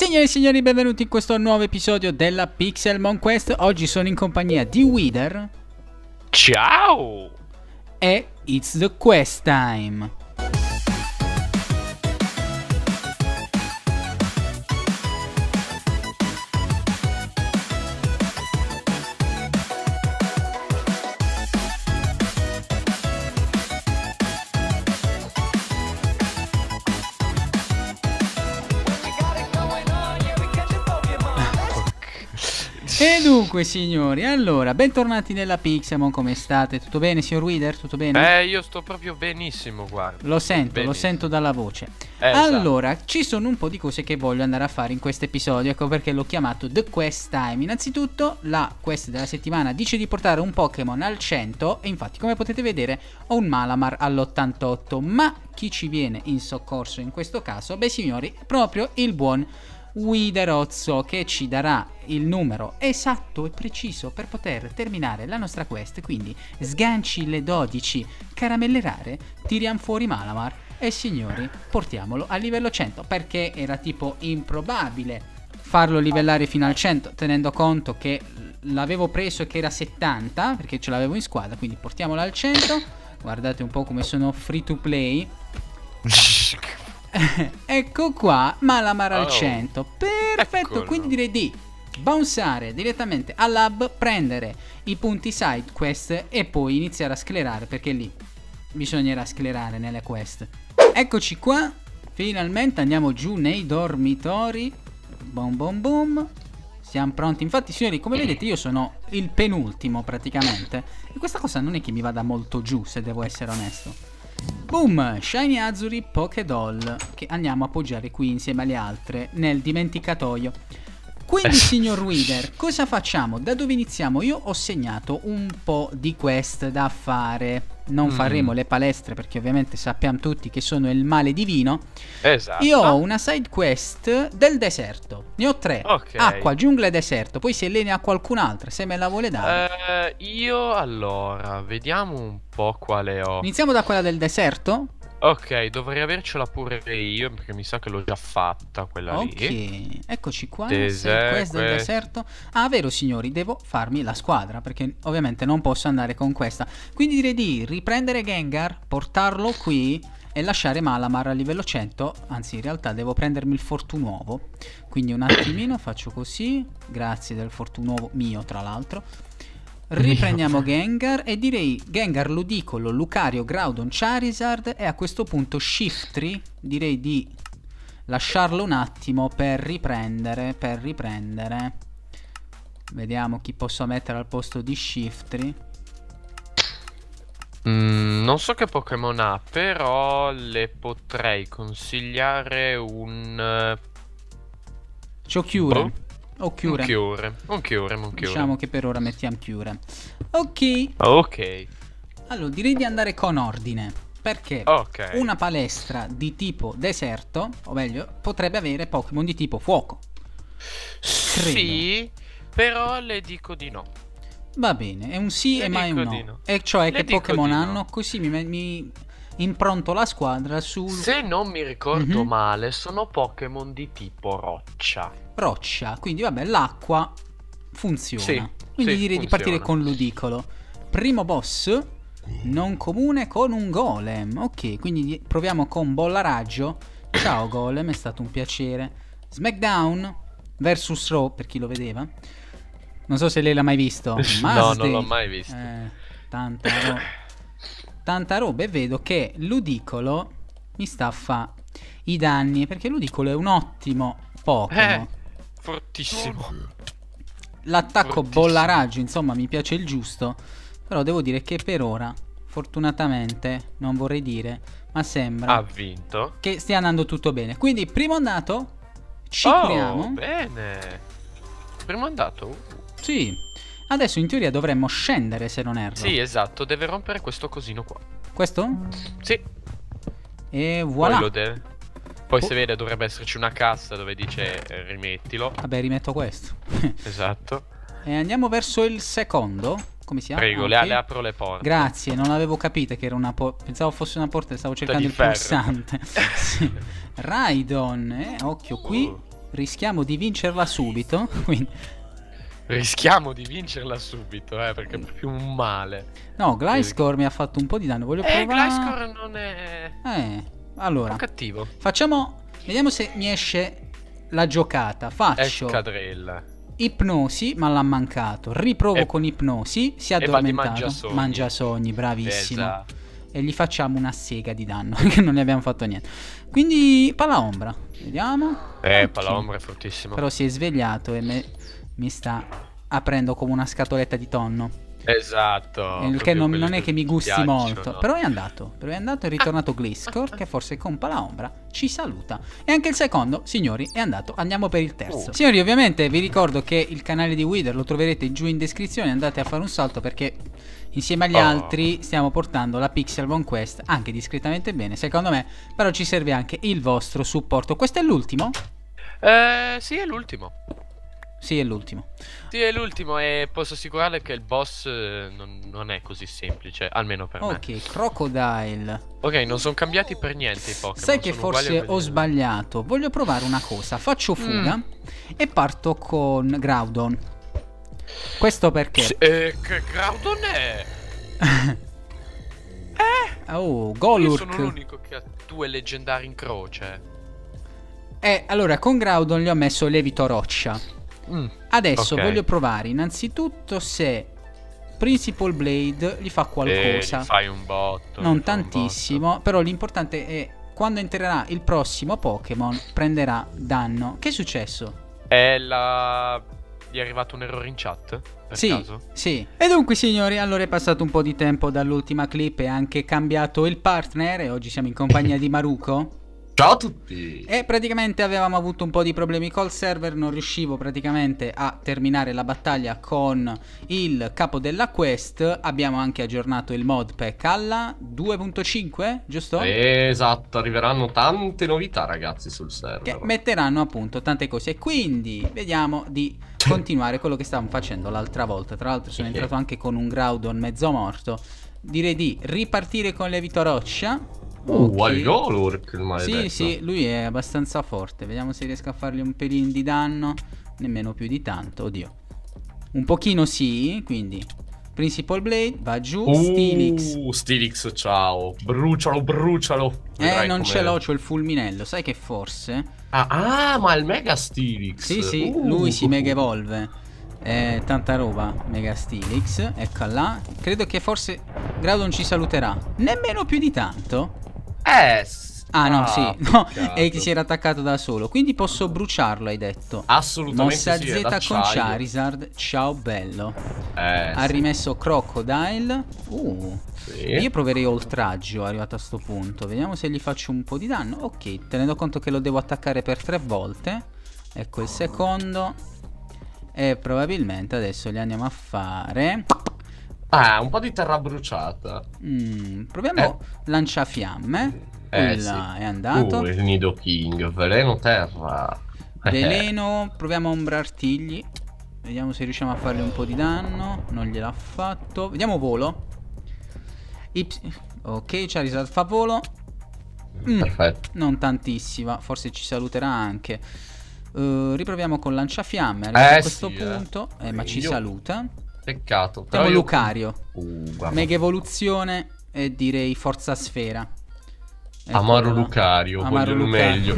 Signori e signori, benvenuti in questo nuovo episodio della Pixelmon Quest. Oggi sono in compagnia di Wither. Ciao! E it's the quest time. E dunque signori, allora, bentornati nella Pixelmon, come state? Tutto bene signor Wither? Tutto bene? Io sto proprio benissimo, guarda. Lo sento, benissimo. Lo sento dalla voce. Allora, esatto. Ci sono un po' di cose che voglio andare a fare in questo episodio, ecco perché l'ho chiamato The Quest Time. Innanzitutto, la quest della settimana dice di portare un Pokémon al 100 e infatti, come potete vedere, ho un Malamar all'88, ma chi ci viene in soccorso in questo caso? Beh signori, proprio il buon Widerozzo, che ci darà il numero esatto e preciso per poter terminare la nostra quest. Quindi sganci le 12 caramelle rare, tiriamo fuori Malamar e signori portiamolo a livello 100, perché era tipo improbabile farlo livellare fino al 100, tenendo conto che l'avevo preso e che era 70 perché ce l'avevo in squadra. Quindi portiamolo al 100. Guardate un po' come sono free to play. Ecco qua, Malamar al 100. Perfetto, eccolo. Quindi direi di bounsare direttamente al hub, prendere i punti side quest e poi iniziare a sclerare, perché lì bisognerà sclerare nelle quest. Eccoci qua, finalmente andiamo giù nei dormitori. Boom boom boom. Siamo pronti. Infatti signori, come vedete io sono il penultimo praticamente, e questa cosa non è che mi vada molto giù, se devo essere onesto. Boom, Shiny Azzurri Pokédoll, che andiamo a appoggiare qui insieme alle altre nel dimenticatoio. Quindi signor Wither, cosa facciamo? Da dove iniziamo? Io ho segnato un po' di quest da fare. Non faremo le palestre perché ovviamente sappiamo tutti che sono il male divino. Esatto. Io ho una side quest del deserto. Ne ho tre. Okay. Acqua, giungla e deserto. Poi se lei ne ha qualcun'altra, se me la vuole dare. Io allora, vediamo un po' quale ho. Iniziamo da quella del deserto. Ok, dovrei avercela pure io, perché mi sa che l'ho già fatta quella lì. Ok, eccoci qua, quest del deserto. Ah, vero signori, devo farmi la squadra, perché ovviamente non posso andare con questa. Quindi direi di riprendere Gengar, portarlo qui e lasciare Malamar a livello 100. Anzi, in realtà devo prendermi il Fortunuovo. Quindi un attimino faccio così. Grazie del Fortunuovo mio, tra l'altro. Riprendiamo Gengar e direi Gengar, Ludicolo, Lucario, Groudon, Charizard e a questo punto Shiftry. Direi di lasciarlo un attimo per riprendere, vediamo chi posso mettere al posto di Shiftry. Non so che Pokémon ha, però le potrei consigliare un... Chiure. O Curem. Un Curem. Diciamo che per ora mettiamo Curem. Ok. Allora direi di andare con ordine, perché una palestra di tipo deserto, o meglio, potrebbe avere Pokémon di tipo fuoco. Sì, però le dico di no. Va bene, è un sì e mai un no. E cioè che Pokémon hanno, così mi impronto la squadra sul... Se non mi ricordo male, sono Pokémon di tipo roccia. Quindi vabbè, l'acqua funziona. Quindi direi di partire con Ludicolo. Primo boss non comune con un Golem. Ok, quindi proviamo con Bolla Raggio. Ciao Golem, è stato un piacere. Smackdown versus Raw, per chi lo vedeva. Non so se lei l'ha mai visto. No, non l'ho mai visto. Tanta roba, e vedo che Ludicolo mi sta a fa i danni, perché Ludicolo è un ottimo Pokémon. Fortissimo. L'attacco Bolla Raggio, insomma, mi piace il giusto, però devo dire che per ora, fortunatamente, non vorrei dire, ma sembra che stia andando tutto bene. Quindi primo andato, ci creiamo. Bene. Primo andato? Sì. Adesso in teoria dovremmo scendere, se non erro. Sì, esatto, deve rompere questo cosino qua. Questo? Sì. E voilà. Poi, se vede dovrebbe esserci una cassa dove dice rimettilo. Vabbè, rimetto questo. Esatto. E andiamo verso il secondo. Come si chiama? Prego, le apro le porte. Grazie, non avevo capito che era una porta. Pensavo fosse una porta, stavo cercando il pulsante. Sì. Raidon, occhio qui. rischiamo di vincerla subito. Quindi... rischiamo di vincerla subito, perché è proprio un male. No, Gliscor mi ha fatto un po' di danno. Voglio provare. Gliscor non è. Allora. È cattivo. Facciamo. Vediamo se mi esce la giocata. Faccio. Escadrella. Ipnosi, ma l'ha mancato. Riprovo con ipnosi. Si è addormentato. Mangiasogni. Mangiasogni, bravissimo. Esatto. E gli facciamo una sega di danno. Perché non ne abbiamo fatto niente. Quindi, Palaombra. Vediamo. Palaombra è fortissimo. Però si è svegliato e mi sta aprendo come una scatoletta di tonno. Esatto. Che non è che mi gusti piacciono, molto. No? Però è andato. Però è andato e è ritornato Gliscor. Che forse con Palaombra ci saluta. E anche il secondo, signori, è andato. Andiamo per il terzo. Signori, ovviamente vi ricordo che il canale di Wither lo troverete giù in descrizione. Andate a fare un salto perché insieme agli altri stiamo portando la Pixelmon Quest anche discretamente bene. Secondo me, però ci serve anche il vostro supporto. Questo è l'ultimo? Sì, è l'ultimo. Sì, è l'ultimo. Sì, è l'ultimo e posso assicurare che il boss non è così semplice, almeno per me. Ok, Crocodile. Ok, non sono cambiati per niente i Pokémon. Sai che forse ho sbagliato. Voglio provare una cosa. Faccio fuga e parto con Groudon. Questo perché? Che Groudon è? Oh, Golurk. Io sono l'unico che ha due leggendari in croce. Allora, con Groudon gli ho messo Levito Roccia. Adesso voglio provare innanzitutto se Principal Blade gli fa qualcosa. Gli fai un botto. Non tantissimo, però l'importante è quando entrerà il prossimo Pokémon prenderà danno. Che è successo? Gli è arrivato un errore in chat? Sì. E dunque, signori, allora è passato un po' di tempo dall'ultima clip. È anche cambiato il partner e oggi siamo in compagnia di Maruko. Ciao a tutti! E praticamente avevamo avuto un po' di problemi col server, non riuscivo praticamente a terminare la battaglia con il capo della quest. Abbiamo anche aggiornato il modpack alla 2.5, giusto? Esatto, arriveranno tante novità ragazzi sul server. Che metteranno appunto tante cose, quindi vediamo di continuare quello che stavamo facendo l'altra volta. Tra l'altro sono entrato anche con un Groudon mezzo morto. Direi di ripartire con Levito Roccia. Al Golurk il maledetto. Sì, lui è abbastanza forte. Vediamo se riesco a fargli un pelin di danno. Nemmeno più di tanto, oddio. Un pochino sì, quindi Principal Blade, va giù. Steelix, ciao. Brucialo. Non ce l'ho, c'ho il fulminello. Sai che forse ma il Mega Steelix. Sì, lui si mega evolve. Tanta roba, Mega Steelix. Ecco là. Credo che forse Groudon ci saluterà. Nemmeno più di tanto. E si era attaccato da solo. Quindi posso bruciarlo, hai detto. Assolutamente. Mossa sì, Z con Charizard. Ciao bello. Ha rimesso Crocodile. Io proverei oltraggio arrivato a sto punto. Vediamo se gli faccio un po' di danno. Ok, tenendo conto che lo devo attaccare per 3 volte. Ecco il secondo. E probabilmente adesso li andiamo a fare. Un po' di terra bruciata. Proviamo lanciafiamme. È andato. Il Nido King, veleno terra. Veleno, proviamo a ombra artigli. Vediamo se riusciamo a fargli un po' di danno. Non gliel'ha fatto. Vediamo volo. Ok, Charizard fa volo. Perfetto. Non tantissima, forse ci saluterà anche. Riproviamo con lanciafiamme. A questo punto ma ci saluta. Peccato. Però Lucario, mega evoluzione e direi forza sfera. Amaro Lucario, voglio il meglio.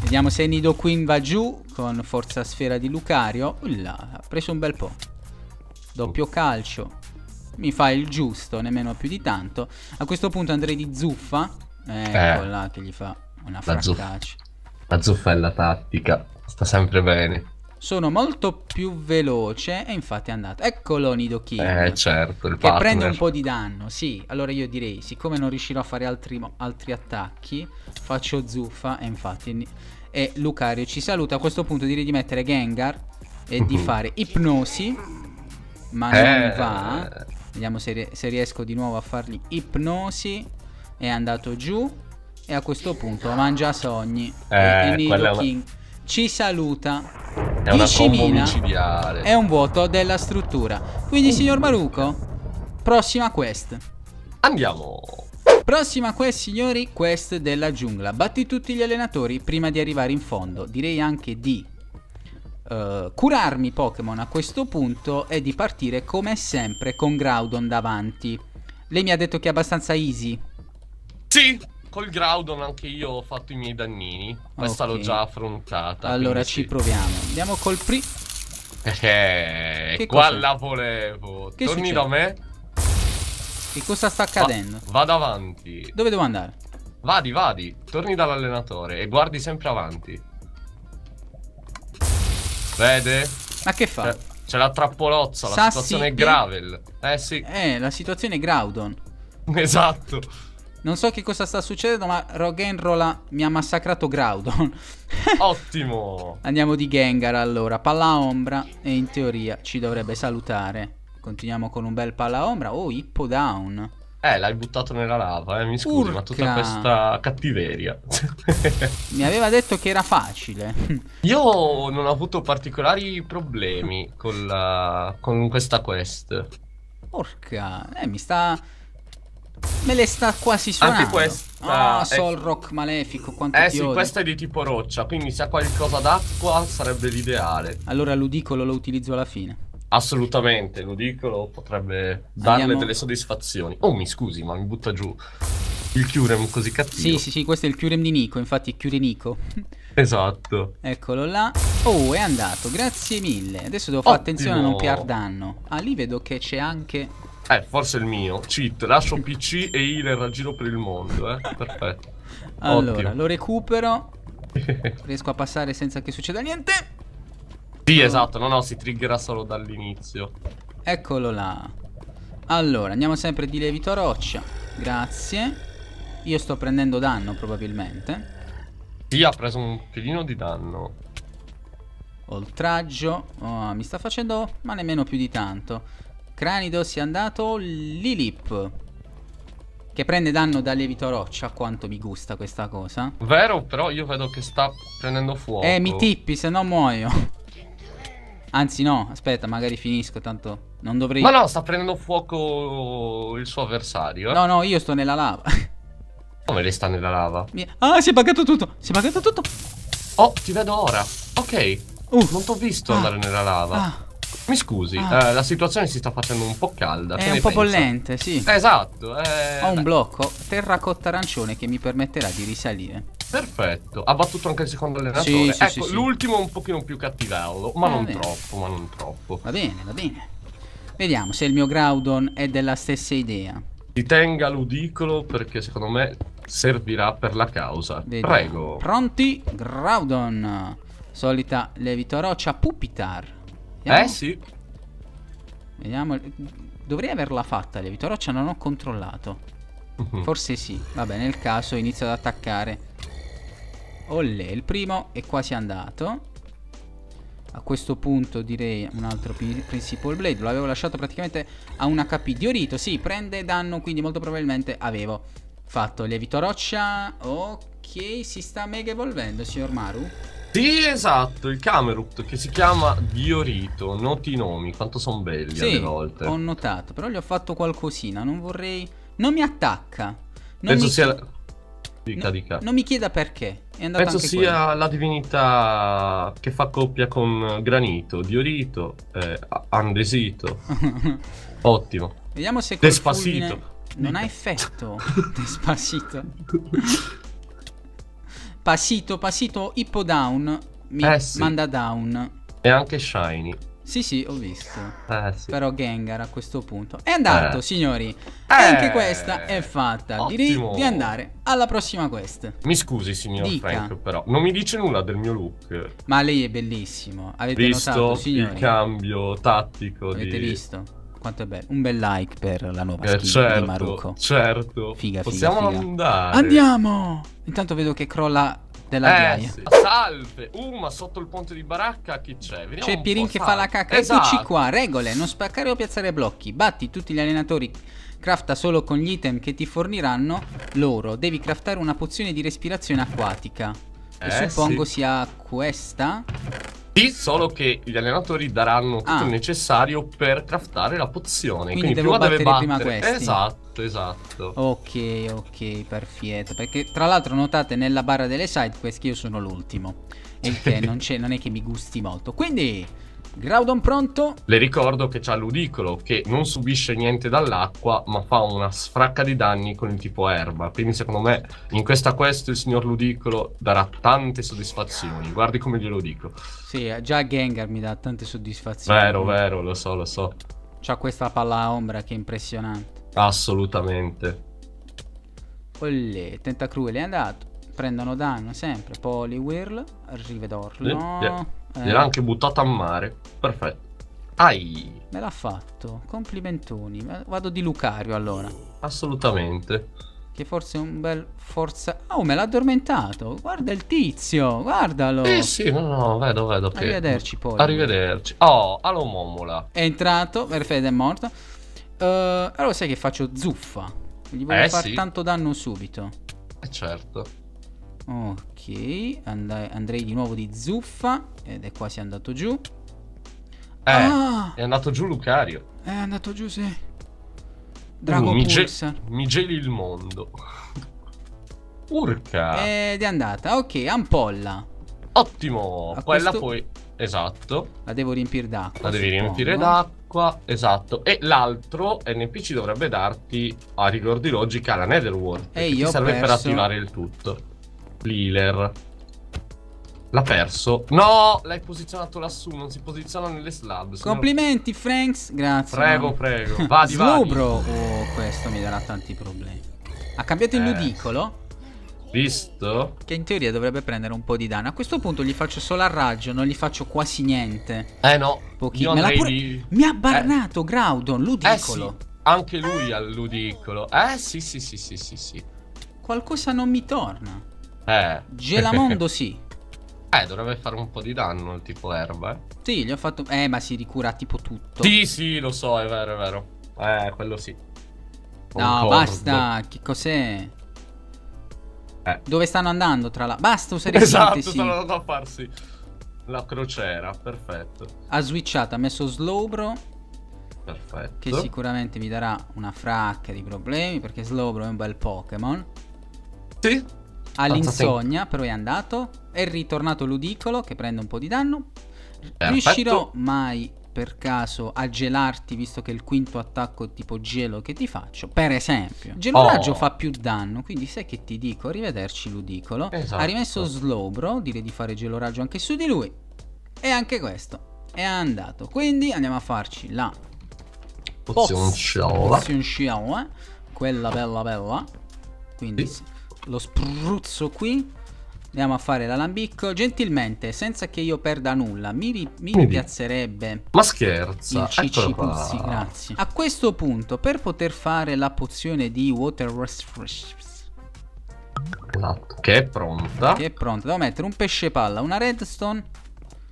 Vediamo se Nidoqueen va giù con forza sfera di Lucario. Ha preso un bel po'. Doppio calcio. Mi fa il giusto, nemmeno più di tanto. A questo punto andrei di zuffa. Ecco là che gli fa una frattaccia. La zuffella tattica sta sempre bene. Sono molto più veloce e infatti è andato. Eccolo Nido King. Certo, il partner. Che prende un po' di danno, sì. Allora io direi, siccome non riuscirò a fare altri attacchi, faccio zuffa e infatti... E Lucario ci saluta. A questo punto direi di mettere Gengar e di fare ipnosi. Ma non va. Vediamo se riesco di nuovo a fargli ipnosi. È andato giù e a questo punto mangia sogni. E Nido King ci saluta. È una combo micidiale. È un vuoto della struttura. Quindi signor Maruko, prossima quest. Andiamo. Prossima quest, signori, quest della giungla. Batti tutti gli allenatori prima di arrivare in fondo. Direi anche di curarmi i Pokémon a questo punto e di partire come sempre con Groudon davanti. Lei mi ha detto che è abbastanza easy. Sì, col Groudon anche io ho fatto i miei dannini. Questa l'ho già affrontata. Allora ci proviamo. Andiamo col pri... qua la volevo. Che torni da me. Che cosa sta accadendo? Vado avanti. Dove devo andare? Vadi, vadi. Torni dall'allenatore e guardi sempre avanti. Vede? Ma che fa? C'è la trappolozza, la situazione è Gravel. Eh sì. La situazione è Groudon. Esatto. Non so che cosa sta succedendo, ma Roggenrola mi ha massacrato Groudon. Ottimo. Andiamo di Gengar allora. Palaombra e in teoria ci dovrebbe salutare. Continuiamo con un bel Palaombra. Oh, Hippodown. L'hai buttato nella lava, mi scusi. Urca. Ma tutta questa cattiveria. Mi aveva detto che era facile. Io non ho avuto particolari problemi con questa quest. Porca, mi sta... me le sta quasi suonando. Anche questa Sol rock malefico, quanto ti odio. Sì, questa è di tipo roccia, quindi se ha qualcosa d'acqua sarebbe l'ideale. Allora Ludicolo lo utilizzo alla fine. Assolutamente, Ludicolo potrebbe darle delle soddisfazioni. Oh, mi scusi, ma mi butta giù il Curem così cattivo. Sì, sì, sì, questo è il Curem di Nico, infatti Curenico. Esatto. Eccolo là. Oh, è andato, grazie mille. Adesso devo fare attenzione a non piar danno. Ah, lì vedo che c'è anche... forse il mio, cheat, lascio PC e healer a giro per il mondo, perfetto. Allora, lo recupero. Riesco a passare senza che succeda niente. Sì, esatto, no, si triggera solo dall'inizio. Eccolo là. Allora, andiamo sempre di levito roccia. Grazie. Io sto prendendo danno probabilmente. Sì, ha preso un pelino di danno. Oltraggio. Mi sta facendo, ma nemmeno più di tanto. Cranido si è andato. Lilip, che prende danno da lievito roccia. Quanto mi gusta questa cosa. Vero, però io vedo che sta prendendo fuoco. Mi tippi, se no muoio. Anzi no, aspetta, magari finisco, tanto non dovrei... Ma no, sta prendendo fuoco il suo avversario. No, no, io sto nella lava. Come lei sta nella lava? Si è buggato tutto, si è buggato tutto. Oh, ti vedo ora. Ok, non t'ho visto andare nella lava. Mi scusi, la situazione si sta facendo un po' calda. È un po' bollente, sì. Esatto. Ho un blocco terracotta arancione che mi permetterà di risalire. Perfetto, ha battuto anche il secondo allenatore. Sì, sì, ecco, sì, l'ultimo è un pochino più cattivello, ma non troppo, ma non troppo. Va bene, va bene. Vediamo se il mio Groudon è della stessa idea. Ti tenga Ludicolo perché secondo me servirà per la causa. Vediamo. Prego. Pronti? Groudon. Solita levito roccia. Pupitar. Vediamo. Sì. Vediamo. Dovrei averla fatta levito roccia, non ho controllato. Forse sì. Vabbè, nel caso inizio ad attaccare. Olle, il primo è quasi andato. A questo punto direi un altro Principal Blade. Lo avevo lasciato praticamente a un HP. Diorito, sì, prende danno, quindi molto probabilmente avevo fatto lievito roccia. Ok, si sta mega evolvendo, signor Maru. Sì, esatto, il Camerupt che si chiama Diorito. Noti i nomi, quanto sono belli alle volte. Sì, ho notato, però gli ho fatto qualcosina. Non vorrei... Non mi attacca. Penso sia... Non mi chieda perché. È andato anche quello. Penso sia la divinità che fa coppia con Granito, Diorito, Andesito. Ottimo. Vediamo se Despacito. Non ha effetto. Despacito. Pasito, pasito, Hippodown. Mi manda down. E anche Shiny. Sì, sì, ho visto. Però Gengar a questo punto è andato, signori. Anche questa è fatta. Direi di andare alla prossima quest. Mi scusi, signor Frank, però non mi dice nulla del mio look. Ma lei è bellissimo. Avete notato, signori, il cambio tattico? Avete visto? Quanto è bello. Un bel like per la nuova skin di Maruko. Certo. Figa, possiamo andare. Andiamo. Intanto vedo che crolla della ghiaia. Salve, ma sotto il ponte di baracca chi c'è? C'è Pirin che fa la cacca. Eccoci qua. Regole: non spaccare o piazzare blocchi. Batti tutti gli allenatori. Crafta solo con gli item che ti forniranno loro. Devi craftare una pozione di respirazione acquatica. Che suppongo sia questa. Sì, solo che gli allenatori daranno tutto il necessario per craftare la pozione. Quindi devo battere prima questi. Esatto. esatto. Ok, ok, perfetto. Perché tra l'altro notate nella barra delle sidequest che io sono l'ultimo. E il che non è che mi gusti molto. Quindi, Groudon pronto? Le ricordo che c'ha Ludicolo, che non subisce niente dall'acqua, ma fa una sfracca di danni con il tipo erba. Quindi secondo me in questa quest il signor Ludicolo darà tante soddisfazioni. Guardi come glielo dico. Sì, già Gengar mi dà tante soddisfazioni. Vero, vero, lo so, lo so. C'ha questa palaombra che è impressionante. Assolutamente. Olle, Tentacruel è andato. Prendono danno sempre. Poliwhirl, Rivedorlo. Gliel'ha anche buttata a mare. Perfetto. Ai. Me l'ha fatto. Complimentoni. Vado di Lucario allora. Assolutamente. Che forse è un bel forza. Oh, me l'ha addormentato. Guarda il tizio. Guardalo. Eh sì, no, no, vedo, vedo. Arrivederci poi. Arrivederci. Oh, allo momola. È entrato. Perfetto, è morto. Allora sai che faccio zuffa. Gli voglio fare tanto danno subito. Certo. Ok, andrei di nuovo di zuffa. Ed è quasi andato giù. È andato giù Lucario. È andato giù, sì. Drago Pulsar. Mi geli il mondo. Urca. Ed è andata. Ok, ampolla. Ottimo. A quella questo... poi. Esatto. La devo riempire d'acqua. La devi riempire d'acqua. Esatto. E l'altro NPC dovrebbe darti, a rigor di logica, la Netherworld. E io ti serve per attivare il tutto. Lealer l'ha perso. No, l'hai posizionato lassù. Non si posiziona nelle slab. Complimenti, Franks. Grazie. Prego, no, prego. Vadi, Slowbro. Oh, questo mi darà tanti problemi. Ha cambiato il ludicolo. Visto? Che in teoria dovrebbe prendere un po' di danno. A questo punto gli faccio solo a raggio. Non gli faccio quasi niente. Eh no. Mi ha barnato Groudon. Ludicolo. Sì. Anche lui ha il ludicolo. Sì, sì, sì, sì, sì, sì. Qualcosa non mi torna. Gelamondo sì. Dovrebbe fare un po' di danno il tipo erba. Sì, gli ho fatto. Ma si ricura tipo tutto. Sì, sì, lo so, è vero, è vero. Quello sì. Concordo. No, basta. Che cos'è? Dove stanno andando tra la. Basta usare i sintesi. Stanno andando a farsi la crociera, perfetto. Ha switchato, ha messo Slowbro. Perfetto. Che sicuramente mi darà una fracca di problemi, perché Slowbro è un bel Pokémon. Sì. All'insonnia, però è andato. È ritornato ludicolo che prende un po' di danno. Perfetto. Riuscirò mai per caso a gelarti, visto che il quinto attacco è tipo gelo che ti faccio? Per esempio, geloraggio fa più danno, quindi sai che ti dico? Arrivederci ludicolo. Esatto. Ha rimesso Slowbro, direi di fare geloraggio anche su di lui. E anche questo è andato. Quindi andiamo a farci la pozione, quella bella bella. Quindi lo spruzzo qui. Andiamo a fare l'alambicco. Gentilmente, senza che io perda nulla, mi ripiazzerebbe. Ma scherza, il CC Pulsi, grazie. A questo punto, per poter fare la pozione di Water Refresh, che è pronta. Che è pronta. Devo mettere un pesce palla, una redstone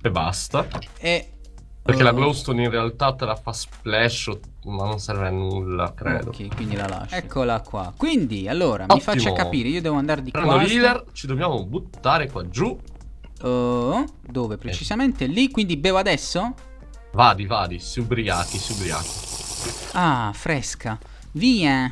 e basta. E perché la glowstone in realtà te la fa splash, ma non serve a nulla, credo. Ok, quindi la lascio. Eccola qua. Quindi, allora, ottimo, mi faccia capire. Io devo andare di qua. Healer, ci dobbiamo buttare qua giù. Dove? Precisamente lì. Quindi bevo adesso? Vadi, vadi, si ubriachi, si ubriachi. Ah, fresca. Via.